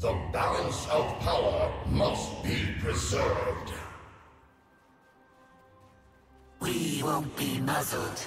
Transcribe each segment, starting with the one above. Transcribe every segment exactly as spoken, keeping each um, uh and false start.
The balance of power must be preserved. We won't be muzzled.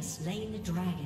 Slain the dragon.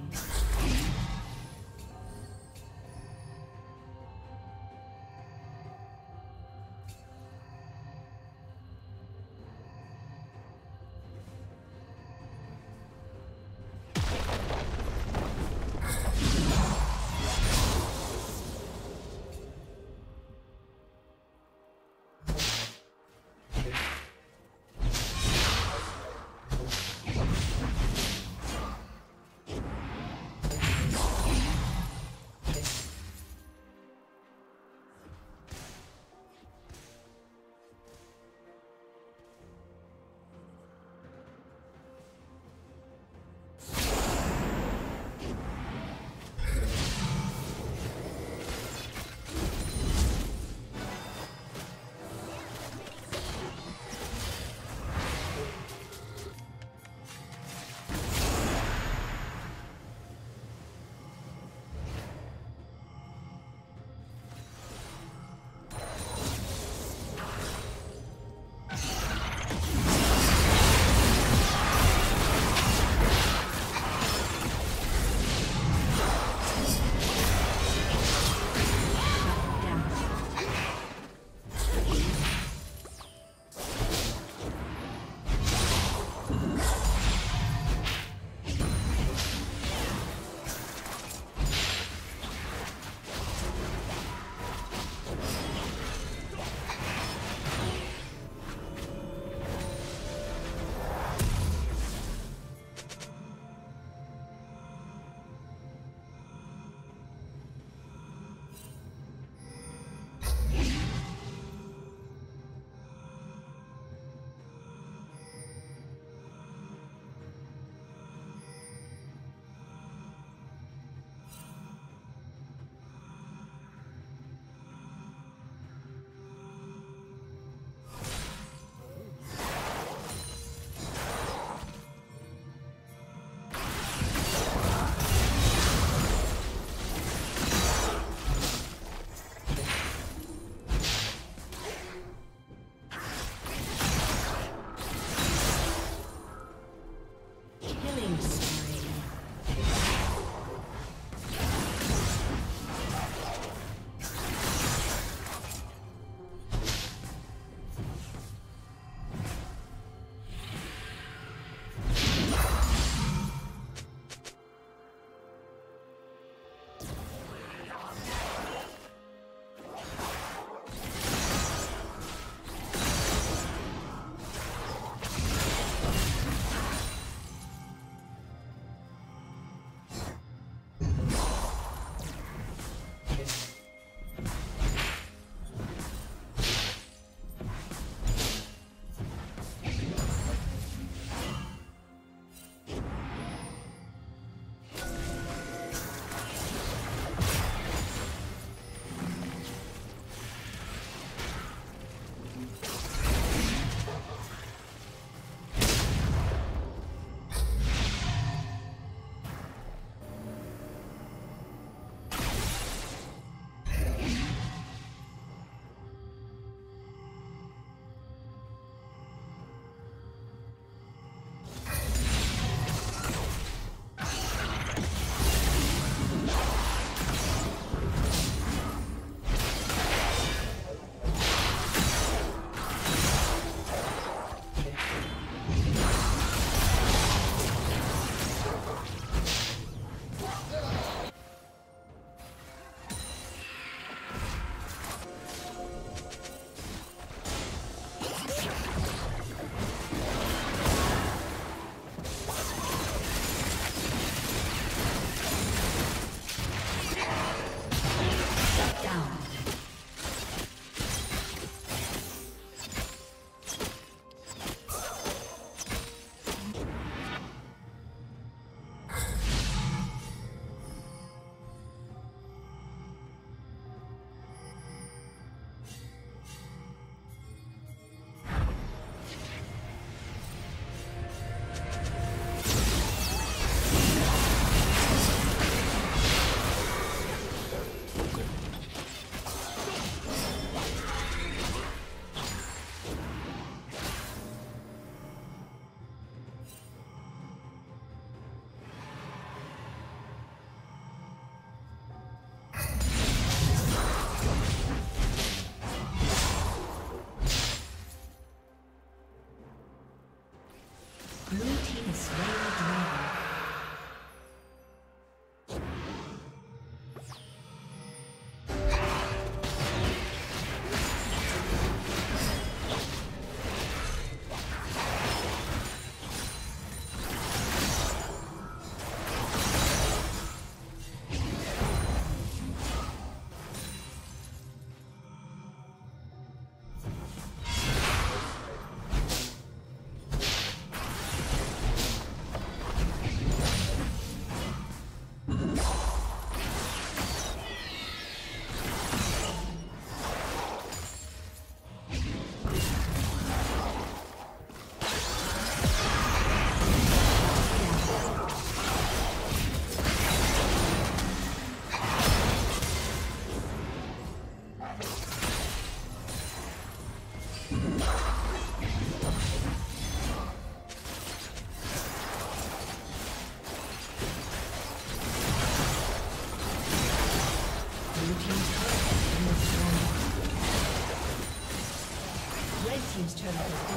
Team's turret has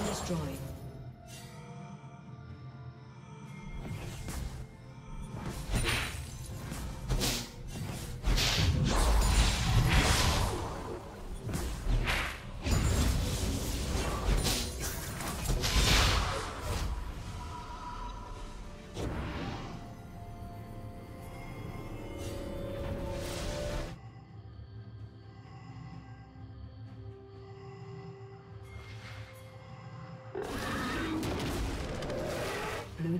been destroyed. Blue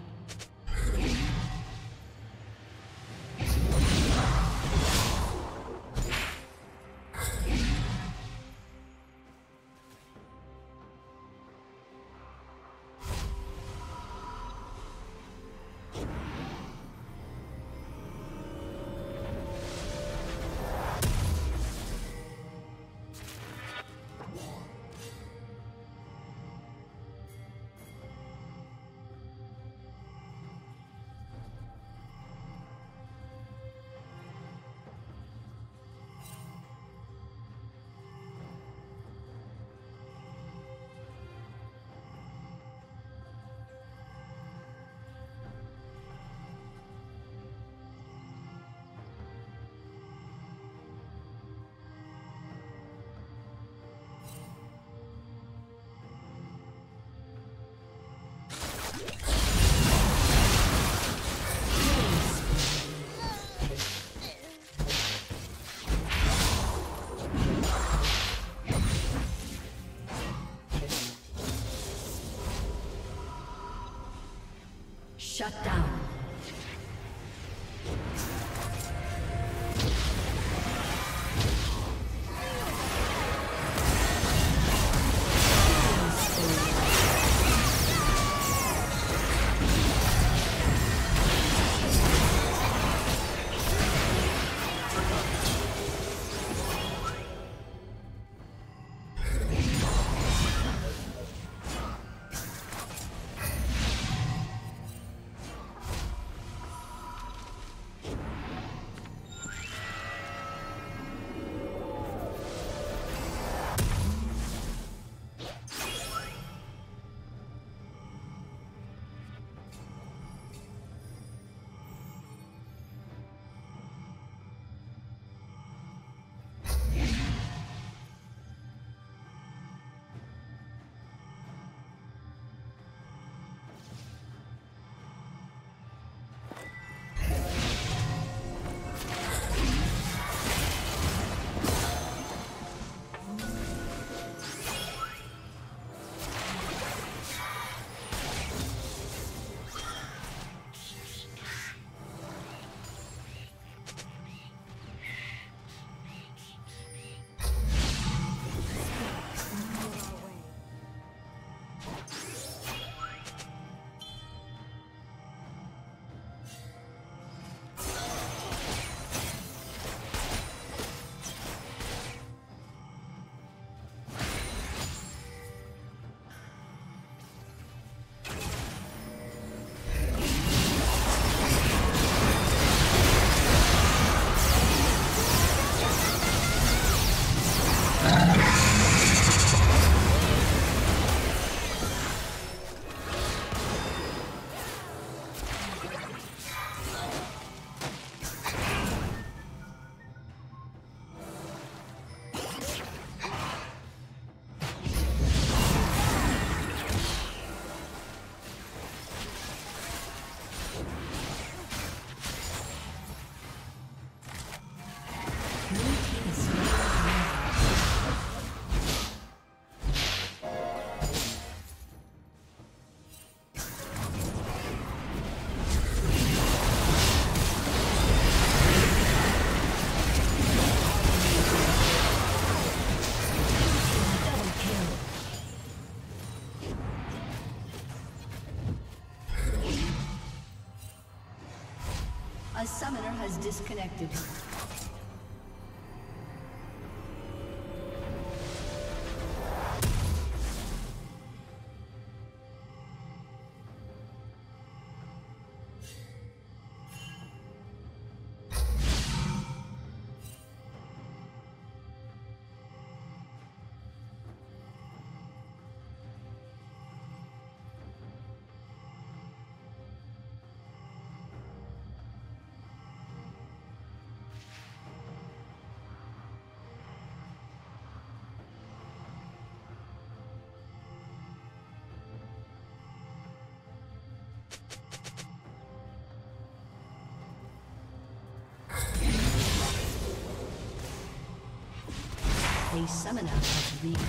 Shut down. A summoner has disconnected. A summoner has reconnected.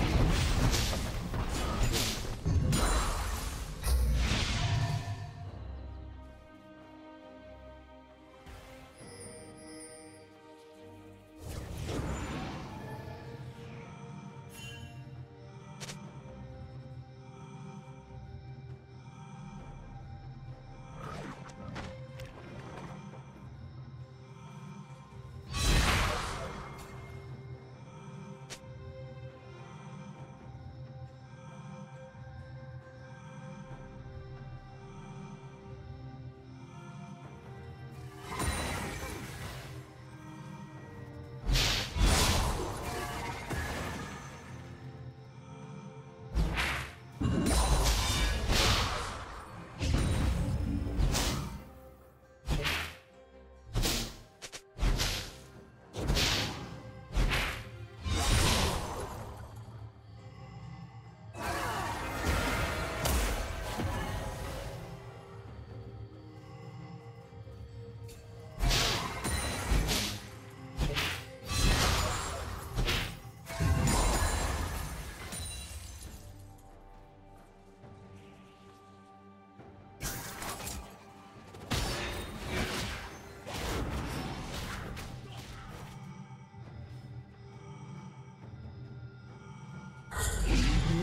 Your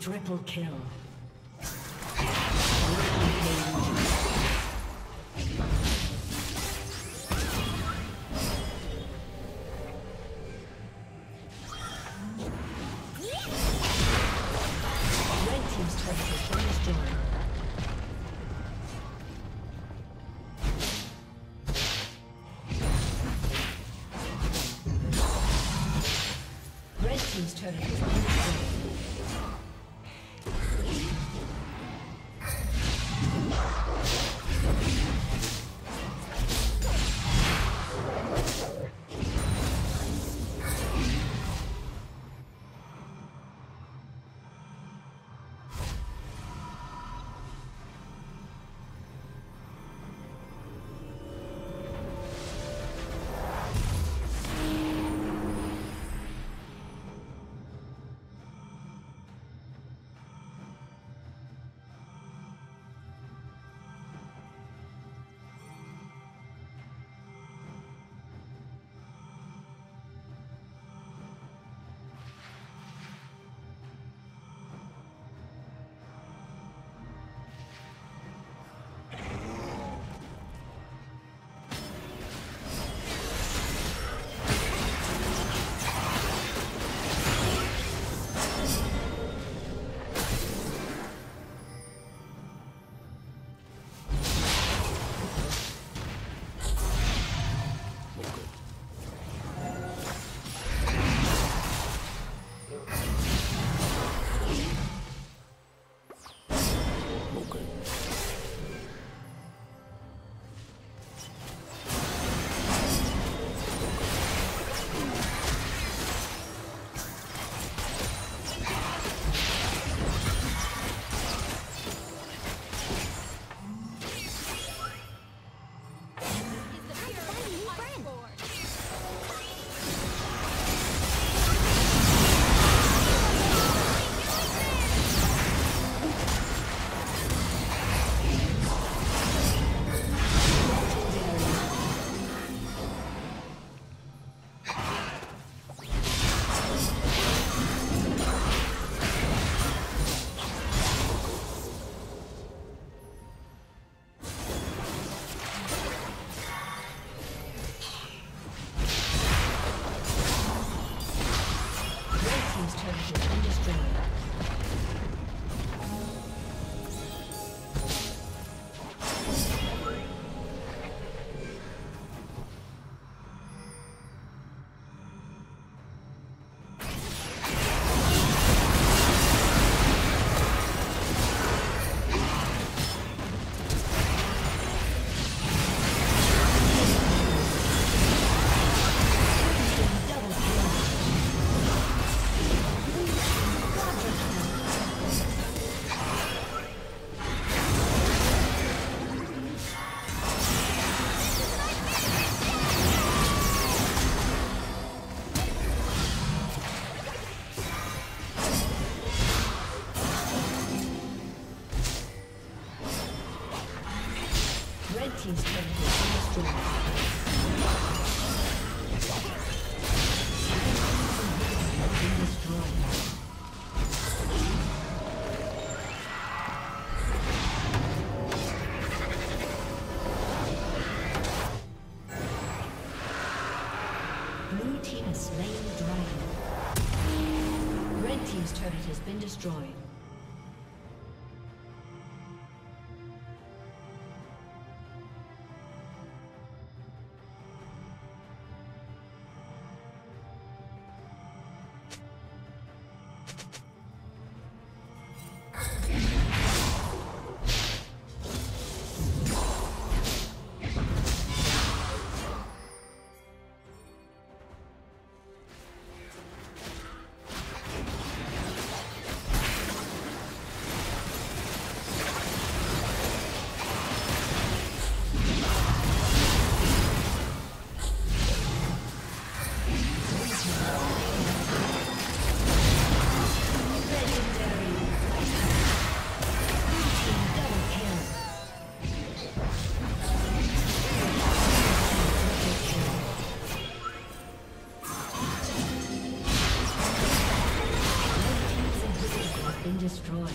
Triple kill. Destroyed. Destroyed.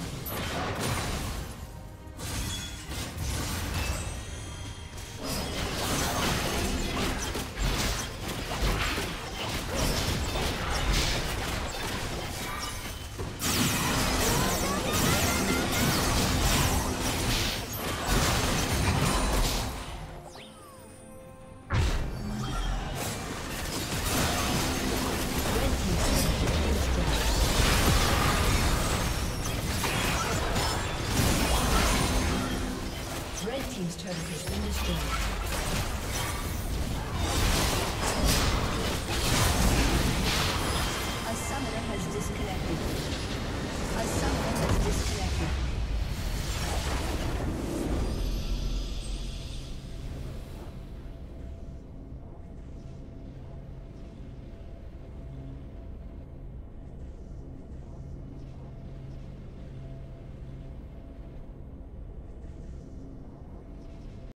Team's turret has been destroyed.